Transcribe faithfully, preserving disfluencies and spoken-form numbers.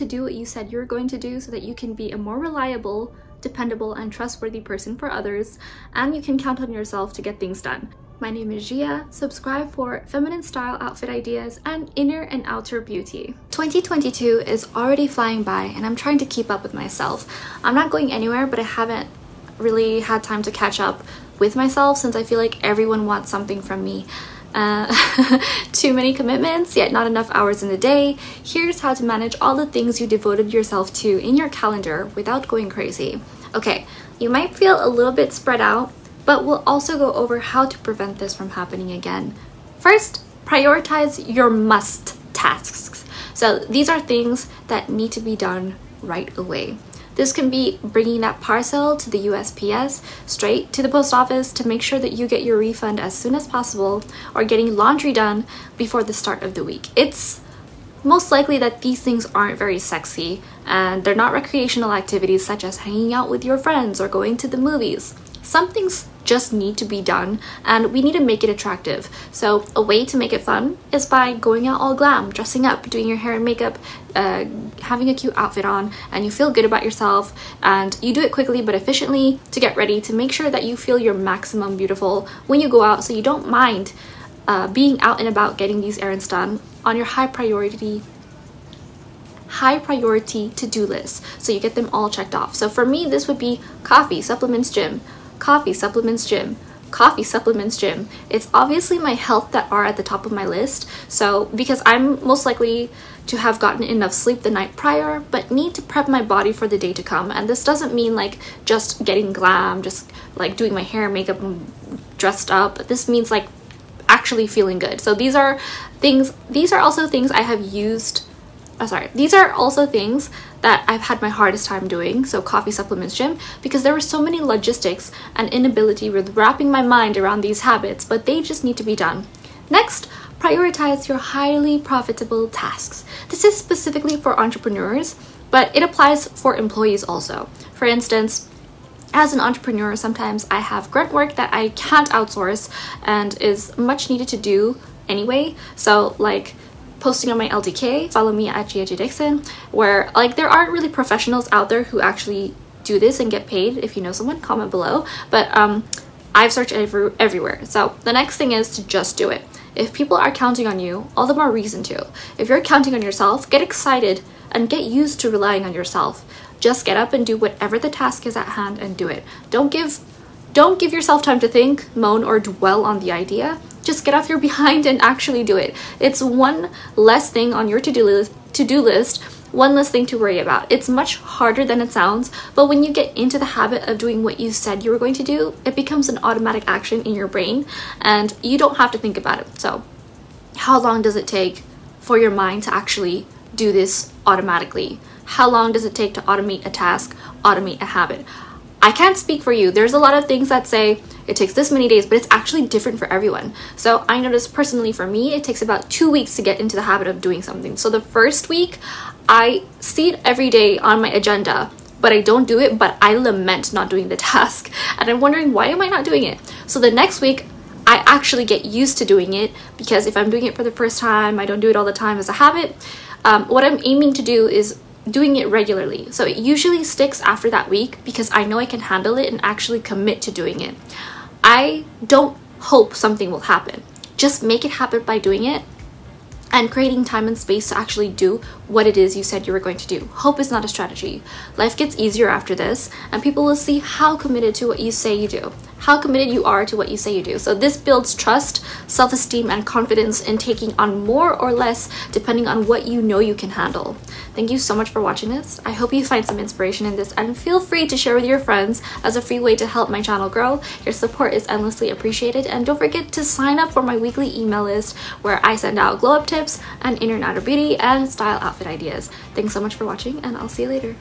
allowed to do what you said you're going to do so that you can be a more reliable, dependable, and trustworthy person for others, and you can count on yourself to get things done. My name is Gia. Subscribe for feminine style outfit ideas and inner and outer beauty. twenty twenty-two is already flying by and I'm trying to keep up with myself. I'm not going anywhere, but I haven't really had time to catch up with myself since I feel like everyone wants something from me. Uh, too many commitments, yet not enough hours in the day. Here's how to manage all the things you devoted yourself to in your calendar without going crazy. Okay, you might feel a little bit spread out, but we'll also go over how to prevent this from happening again. First, prioritize your must tasks. So these are things that need to be done right away. This can be bringing that parcel to the U S P S, straight to the post office to make sure that you get your refund as soon as possible, or getting laundry done before the start of the week. It's most likely that these things aren't very sexy and they're not recreational activities such as hanging out with your friends or going to the movies. Some things just need to be done and we need to make it attractive. So a way to make it fun is by going out all glam, dressing up, doing your hair and makeup, uh, having a cute outfit on, and you feel good about yourself, and you do it quickly but efficiently to get ready to make sure that you feel your maximum beautiful when you go out, so you don't mind uh, being out and about getting these errands done on your high priority high priority to-do list, so you get them all checked off. So for me, this would be coffee, supplements, gym, coffee, supplements, gym, coffee, supplements, gym. It's obviously my health that are at the top of my list, so because I'm most likely to have gotten enough sleep the night prior but need to prep my body for the day to come. And this doesn't mean like just getting glam, just like doing my hair and makeup and dressed up, but this means like actually feeling good. So these are things these are also things I have used Oh, sorry, these are also things that I've had my hardest time doing, so coffee, supplements, gym, because there were so many logistics and inability with wrapping my mind around these habits, but they just need to be done. Next, prioritize your highly profitable tasks. This is specifically for entrepreneurs, but it applies for employees also. For instance, as an entrepreneur, sometimes I have grunt work that I can't outsource and is much needed to do anyway, so like posting on my L T K, follow me at Gia Dixon, where like there aren't really professionals out there who actually do this and get paid. If you know someone, comment below. But um, I've searched every everywhere. So the next thing is to just do it. If people are counting on you, all the more reason to. If you're counting on yourself, get excited and get used to relying on yourself. Just get up and do whatever the task is at hand and do it. Don't give, don't give yourself time to think, moan, or dwell on the idea. Just get off your behind and actually do it. It's one less thing on your to-do list, to-do list, one less thing to worry about. It's much harder than it sounds, but when you get into the habit of doing what you said you were going to do, it becomes an automatic action in your brain and you don't have to think about it. So how long does it take for your mind to actually do this automatically? How long does it take to automate a task, automate a habit? I can't speak for you. There's a lot of things that say it takes this many days, but it's actually different for everyone. So I noticed personally for me, it takes about two weeks to get into the habit of doing something. So the first week, I see it every day on my agenda, but I don't do it, but I lament not doing the task. And I'm wondering, why am I not doing it? So the next week, I actually get used to doing it, because if I'm doing it for the first time, I don't do it all the time as a habit. Um, what I'm aiming to do is doing it regularly. So it usually sticks after that week because I know I can handle it and actually commit to doing it. I don't hope something will happen. Just make it happen by doing it and creating time and space to actually do what it is you said you were going to do. Hope is not a strategy. Life gets easier after this and people will see how committed to what you say you do, how committed you are to what you say you do. So this builds trust, self-esteem, and confidence in taking on more or less depending on what you know you can handle. Thank you so much for watching this. I hope you find some inspiration in this and feel free to share with your friends as a free way to help my channel grow. Your support is endlessly appreciated, and don't forget to sign up for my weekly email list where I send out glow up tips and inner and outer beauty and style outfit ideas. Thanks so much for watching, and I'll see you later.